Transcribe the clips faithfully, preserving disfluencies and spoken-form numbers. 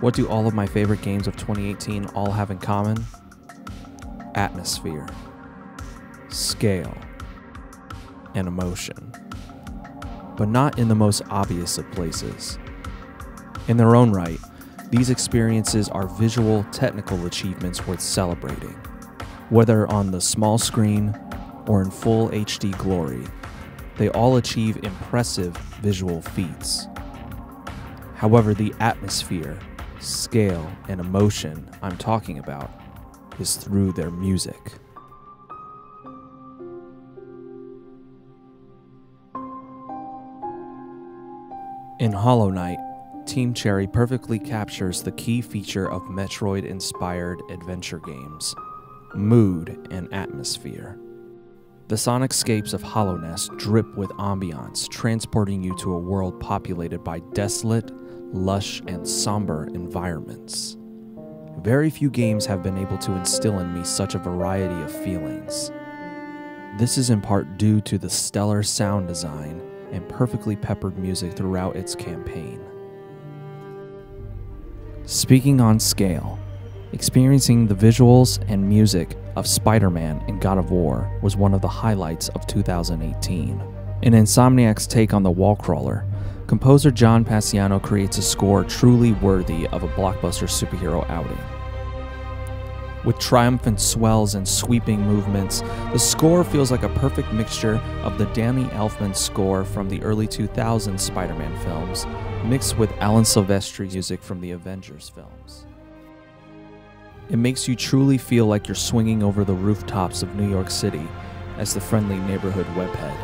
What do all of my favorite games of twenty eighteen all have in common? Atmosphere, scale, and emotion. But not in the most obvious of places. In their own right, these experiences are visual, technical achievements worth celebrating. Whether on the small screen or in full H D glory, they all achieve impressive visual feats. However, the atmosphere, scale, and emotion I'm talking about is through their music. In Hollow Knight, Team Cherry perfectly captures the key feature of Metroid-inspired adventure games, mood and atmosphere. The sonicscapes of Hollownest drip with ambiance, transporting you to a world populated by desolate, lush, and somber environments. Very few games have been able to instill in me such a variety of feelings. This is in part due to the stellar sound design and perfectly peppered music throughout its campaign. Speaking on scale, experiencing the visuals and music of Spider-Man and God of War was one of the highlights of two thousand eighteen. In Insomniac's take on the wall crawler, composer John Paesano creates a score truly worthy of a blockbuster superhero outing. With triumphant swells and sweeping movements, the score feels like a perfect mixture of the Danny Elfman score from the early two thousands Spider-Man films, mixed with Alan Silvestri's music from the Avengers films. It makes you truly feel like you're swinging over the rooftops of New York City as the friendly neighborhood webhead.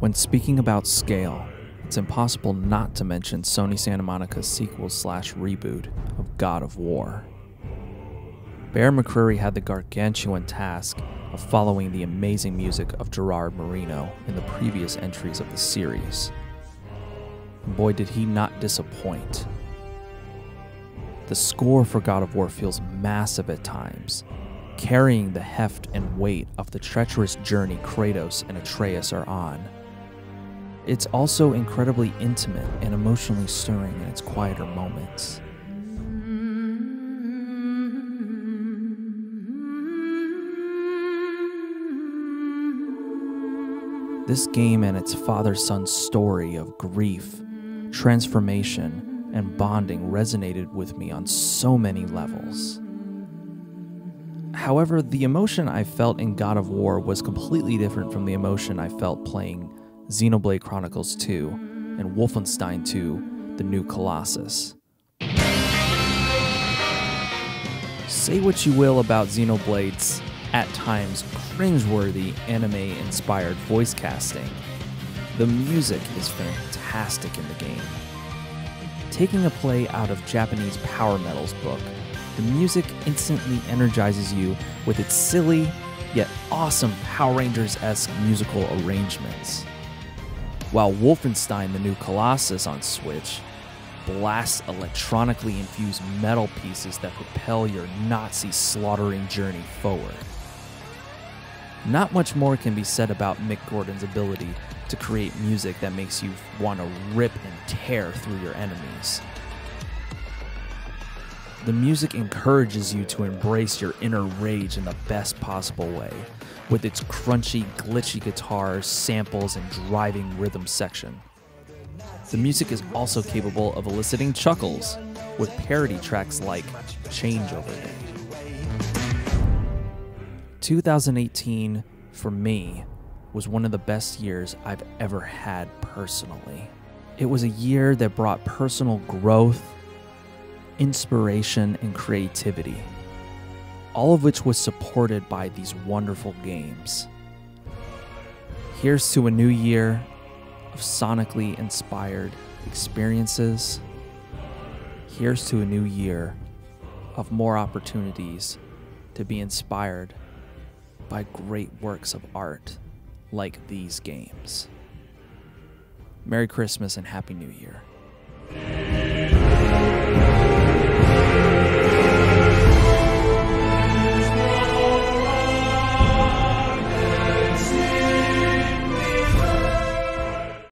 When speaking about scale, it's impossible not to mention Sony Santa Monica's sequel slash reboot of God of War. Bear McCreary had the gargantuan task of following the amazing music of Gerard Marino in the previous entries of the series. And boy, did he not disappoint. The score for God of War feels massive at times, carrying the heft and weight of the treacherous journey Kratos and Atreus are on. It's also incredibly intimate and emotionally stirring in its quieter moments. This game and its father-son story of grief, transformation, and bonding resonated with me on so many levels. However, the emotion I felt in God of War was completely different from the emotion I felt playing Xenoblade Chronicles two and Wolfenstein two The New Colossus. Say what you will about Xenoblade's, at times, cringeworthy anime-inspired voice casting. The music is fantastic in the game. Taking a play out of Japanese power metal's book, the music instantly energizes you with its silly, yet awesome Power Rangers-esque musical arrangements. While Wolfenstein The New Colossus on Switch blasts electronically infused metal pieces that propel your Nazi slaughtering journey forward. Not much more can be said about Mick Gordon's ability to create music that makes you want to rip and tear through your enemies. The music encourages you to embrace your inner rage in the best possible way, with its crunchy, glitchy guitars, samples, and driving rhythm section. The music is also capable of eliciting chuckles, with parody tracks like Changeover Day. two thousand eighteen, for me, was one of the best years I've ever had personally. It was a year that brought personal growth, inspiration, and creativity, all of which was supported by these wonderful games. Here's to a new year of sonically inspired experiences. Here's to a new year of more opportunities to be inspired by great works of art like these games. Merry Christmas and Happy New Year.